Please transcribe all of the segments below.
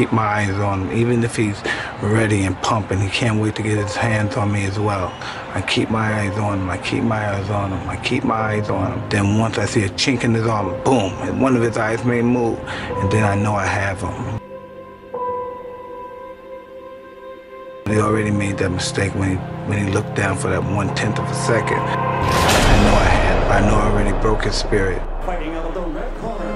keep my eyes on him. Even if he's ready and pumping, he can't wait to get his hands on me as well. I keep my eyes on him, I keep my eyes on him, I keep my eyes on him. Then once I see a chink in his arm, boom, and one of his eyes may move, and then I know I have him. He already made that mistake when he looked down for that 1/10 of a second. I know I had him. I know I already broke his spirit. Fighting out of the red corner,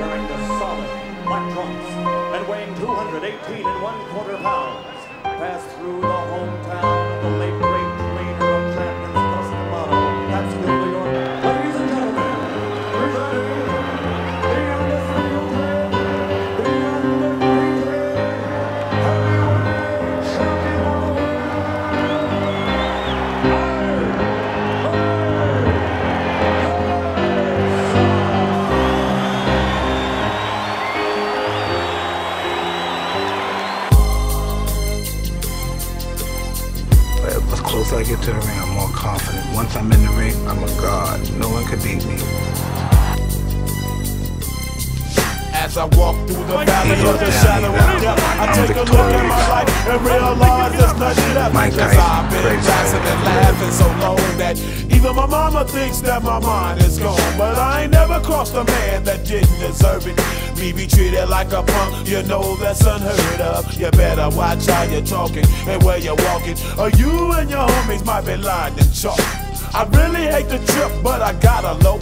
wearing the solid black trunks and weighing 218 1/4 pounds, passed through the hometown of the late great leader of champions, Customato. That's New York. Ladies and gentlemen, presenting the The closer I get to the ring, I'm more confident. Once I'm in the ring, I'm a god. No one can beat me. As I walk through the valley of the shadow of death, I take a look at my life and realize there's nothing left. Because I've been dancing and laughing so long that even my mama thinks that my mind is gone. But I ain't never crossed a man that didn't deserve it. Me be treated like a punk, you know that's unheard of. You better watch how you're talking and where you're walking, or you and your homies might be lying to chalk. I really hate the trip, but I gotta low.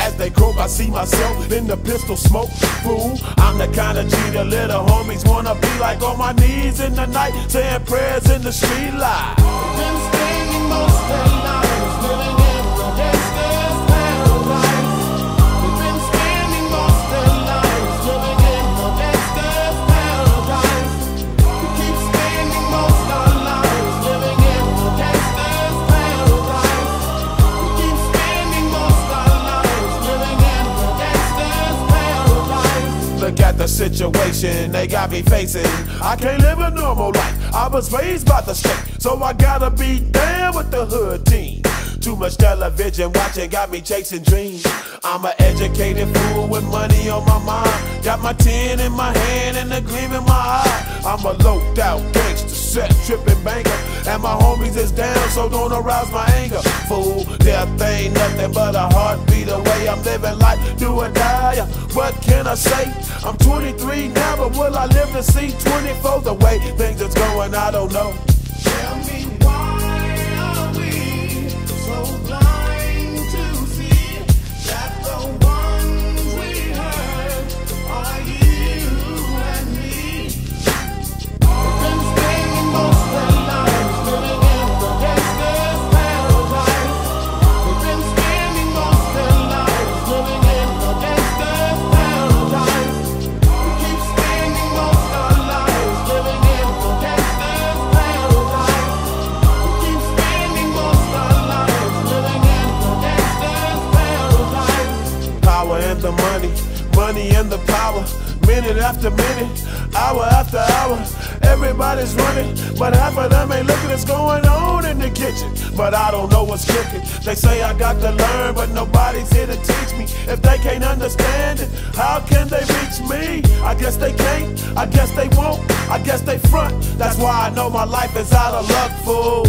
As they croak, I see myself in the pistol smoke. Fool, I'm the kind of G the little homies wanna be like, on my knees in the night, saying prayers in the street light. Been staying most of the night, living in the Gangsta's Paradise. Look at the situation they got me facing. I can't live a normal life. I was raised by the street, so I gotta be down with the hood team. Too much television watching got me chasing dreams. I'm an educated fool with money on my mind. Got my tin in my hand and the gleam in my eye. I'm a low-down gangster, set tripping banker, and my homies is down, so don't arouse my anger. Fool, death ain't nothing but a heartbeat away. I'm living life, do or die. What can I say? I'm 23 now, but will I live to see 24? The way things is going, I don't know. Tell me, why are we so blind? Money and the power, minute after minute, hour after hour. Everybody's running, but half of them ain't looking. What's going on in the kitchen? But I don't know what's cooking. They say I got to learn, but nobody's here to teach me. If they can't understand it, how can they reach me? I guess they can't, I guess they won't, I guess they front. That's why I know my life is out of luck, fool.